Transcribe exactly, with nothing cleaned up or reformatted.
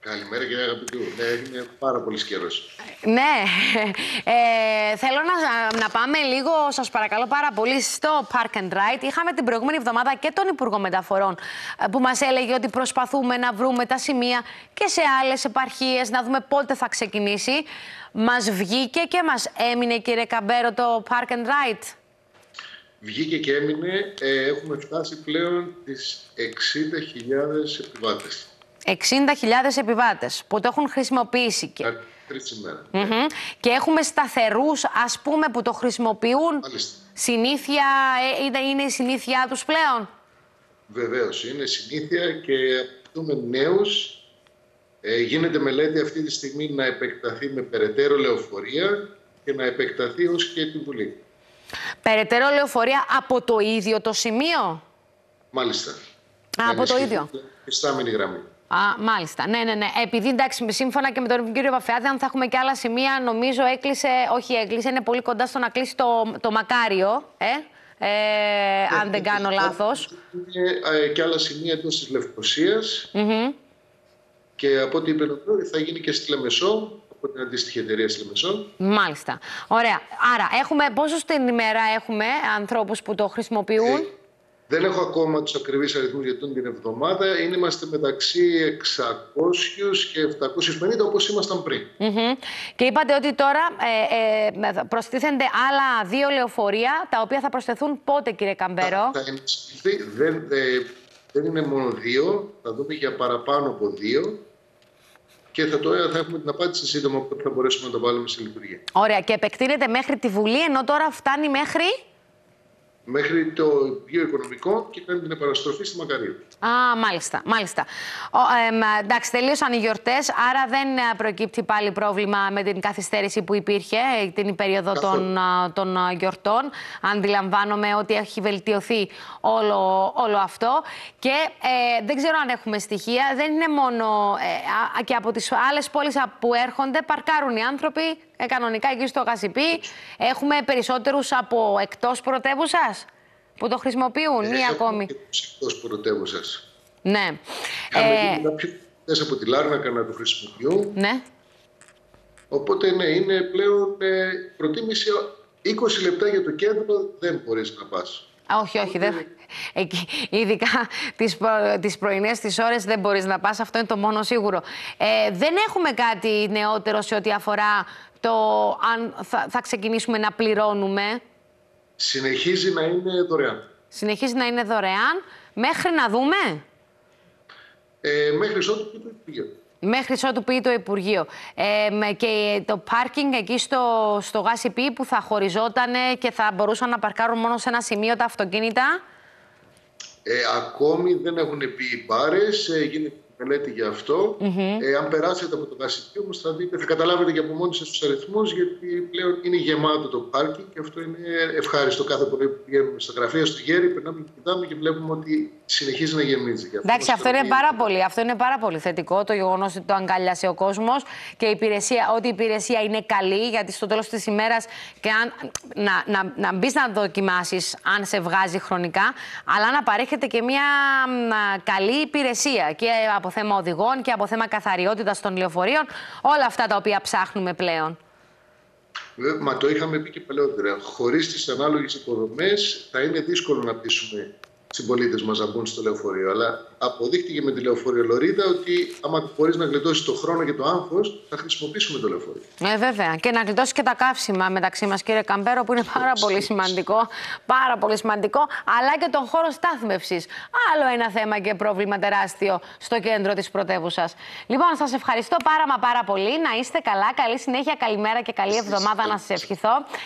Καλημέρα κυρία Αγαπητού. Ναι, είναι πάρα πολύ καιρός. Ναι. Ε, θέλω να, να πάμε λίγο, σας παρακαλώ πάρα πολύ, στο Park and Ride. Είχαμε την προηγούμενη εβδομάδα και τον Υπουργό Μεταφορών που μας έλεγε ότι προσπαθούμε να βρούμε τα σημεία και σε άλλες επαρχίες, να δούμε πότε θα ξεκινήσει. Μας βγήκε και μας έμεινε κύριε Καμπέρο το Park and Ride. Βγήκε και έμεινε. Ε, έχουμε φτάσει πλέον τις εξήντα χιλιάδες επιβάτες. εξήντα χιλιάδες επιβάτες που το έχουν χρησιμοποιήσει. Και... Τρεις ημέρα. Mm-hmm. Και έχουμε σταθερούς, ας πούμε, που το χρησιμοποιούν. Μάλιστα. Συνήθεια, ε, είναι η συνήθειά τους πλέον. Βεβαίως, είναι συνήθεια και απαιτούμε νέους. Ε, γίνεται μελέτη αυτή τη στιγμή να επεκταθεί με περαιτέρω λεωφορεία και να επεκταθεί ως και την Βουλή. Περαιτέρω λεωφορεία από το ίδιο το σημείο. Μάλιστα. Α, από το ίδιο. Πιστάμενη γραμμή. Α, μάλιστα. Ναι, ναι, ναι. Επειδή εντάξει, σύμφωνα και με τον κύριο Βαφεάδη, αν θα έχουμε και άλλα σημεία, νομίζω έκλεισε. Όχι, έκλεισε. Είναι πολύ κοντά στο να κλείσει το, το Μακάριο. Ε, ε, ε, αν δεν κάνω λάθος. Και, και άλλα σημεία εντός της Λευκοσίας. Mm-hmm. Και από ό,τι είπε ο Πρόεδρος, θα γίνει και στη Λεμεσό. Από την αντίστοιχη εταιρεία στη Λεμεσό. Μάλιστα. Ωραία. Άρα, έχουμε πόσο την ημέρα έχουμε ανθρώπους που το χρησιμοποιούν. Ε, Δεν έχω ακόμα τους ακριβείς αριθμούς για την εβδομάδα. Είναι, είμαστε μεταξύ εξακόσιους και επτακόσιους πενήντα, όπως ήμασταν πριν. Mm-hmm. Και είπατε ότι τώρα ε, ε, προστίθενται άλλα δύο λεωφορεία, τα οποία θα προσθεθούν πότε, κύριε Καμπέρο? Θα, θα δεν, ε, δεν είναι μόνο δύο, θα δούμε για παραπάνω από δύο. Και θα, το, θα έχουμε την απάντηση σύντομα που θα μπορέσουμε να το βάλουμε σε λειτουργία. Ωραία. Και επεκτείνεται μέχρι τη Βουλή, ενώ τώρα φτάνει μέχρι... Μέχρι το Υπουργείο Οικονομικό και κάνει την επαναστροφή στη Μακαρίου. Α, μάλιστα, μάλιστα. Ο, ε, εντάξει, τελείωσαν οι γιορτές, άρα δεν προκύπτει πάλι πρόβλημα με την καθυστέρηση που υπήρχε την περίοδο των, των γιορτών. Αντιλαμβάνομαι ότι έχει βελτιωθεί όλο, όλο αυτό. Και ε, δεν ξέρω αν έχουμε στοιχεία. Δεν είναι μόνο ε, και από τις άλλες πόλεις που έρχονται, παρκάρουν οι άνθρωποι. Ε, κανονικά εκεί στο Κασιπή. Έχουμε περισσότερους από εκτός πρωτεύουσας που το χρησιμοποιούν ε, ή ακόμη. Εκτός πρωτεύουσας. Ναι. Είχαμε κάποιους ε... από τη Λάρνα να το χρησιμοποιούν. Ναι. Οπότε ναι, είναι πλέον ε, προτίμηση είκοσι λεπτά για το κέντρο δεν μπορείς να πας. Όχι, όχι. Δεν... Εκεί, ειδικά τις, προ... τις πρωινές τις ώρες δεν μπορείς να πας. Αυτό είναι το μόνο σίγουρο. Ε, δεν έχουμε κάτι νεότερο σε ό,τι αφορά το αν θα, θα ξεκινήσουμε να πληρώνουμε. Συνεχίζει να είναι δωρεάν. Συνεχίζει να είναι δωρεάν. Μέχρι να δούμε. Ε, μέχρι ότου πει το Υπουργείο. Μέχρι ότου πει το Υπουργείο. Ε, και το πάρκινγκ εκεί στο, στο ΓΣΠ που θα χωριζόταν και θα μπορούσαν να παρκάρουν μόνο σε ένα σημείο τα αυτοκίνητα. Ε, ακόμη δεν έχουν πει οι μπάρες. Ε, γίνεται... μελέτη για αυτό. Mm-hmm. ε, αν περάσετε από το Κασικείο, όμως θα δείτε, θα καταλάβετε και από μόνοι σας τους αριθμούς, γιατί πλέον είναι γεμάτο το πάρκινγκ και αυτό είναι ευχάριστο. Κάθε πρωί που πηγαίνουμε στα γραφεία, στο Γέρι, περνάμε και κοιτάμε και βλέπουμε ότι συνεχίζει να γεμίζει. Εντάξει, αυτό, είναι πάρα πολύ, αυτό είναι πάρα πολύ θετικό, το γεγονός ότι το αγκάλιασε ο κόσμος και η υπηρεσία, ότι η υπηρεσία είναι καλή, γιατί στο τέλος της ημέρας και αν, να, να, να μπεις να δοκιμάσεις αν σε βγάζει χρονικά, αλλά να παρέχεται και μια καλή υπηρεσία και από από θέμα οδηγών και από θέμα καθαριότητας των λεωφορείων, όλα αυτά τα οποία ψάχνουμε πλέον. Μα το είχαμε πει και παλαιότερα. Χωρίς τις ανάλογες υποδομές θα είναι δύσκολο να πείσουμε συμπολίτες μας να μπουν στο λεωφορείο. Αλλά αποδείχτηκε με τη λεωφορειολωρίδα ότι άμα μπορείς να γλιτώσεις το χρόνο και το άγχος, θα χρησιμοποιήσουμε το λεωφορείο. Ε, βέβαια. Και να γλιτώσεις και τα καύσιμα μεταξύ μας, κύριε Καμπέρο, που είναι πάρα πολύ σημαντικό. Πάρα πολύ σημαντικό. Αλλά και τον χώρο στάθμευσης. Άλλο ένα θέμα και πρόβλημα τεράστιο στο κέντρο της πρωτεύουσας. Λοιπόν, σας ευχαριστώ πάρα μα πάρα πολύ. Να είστε καλά. Καλή συνέχεια, καλημέρα και καλή εβδομάδα να σας ευχηθώ.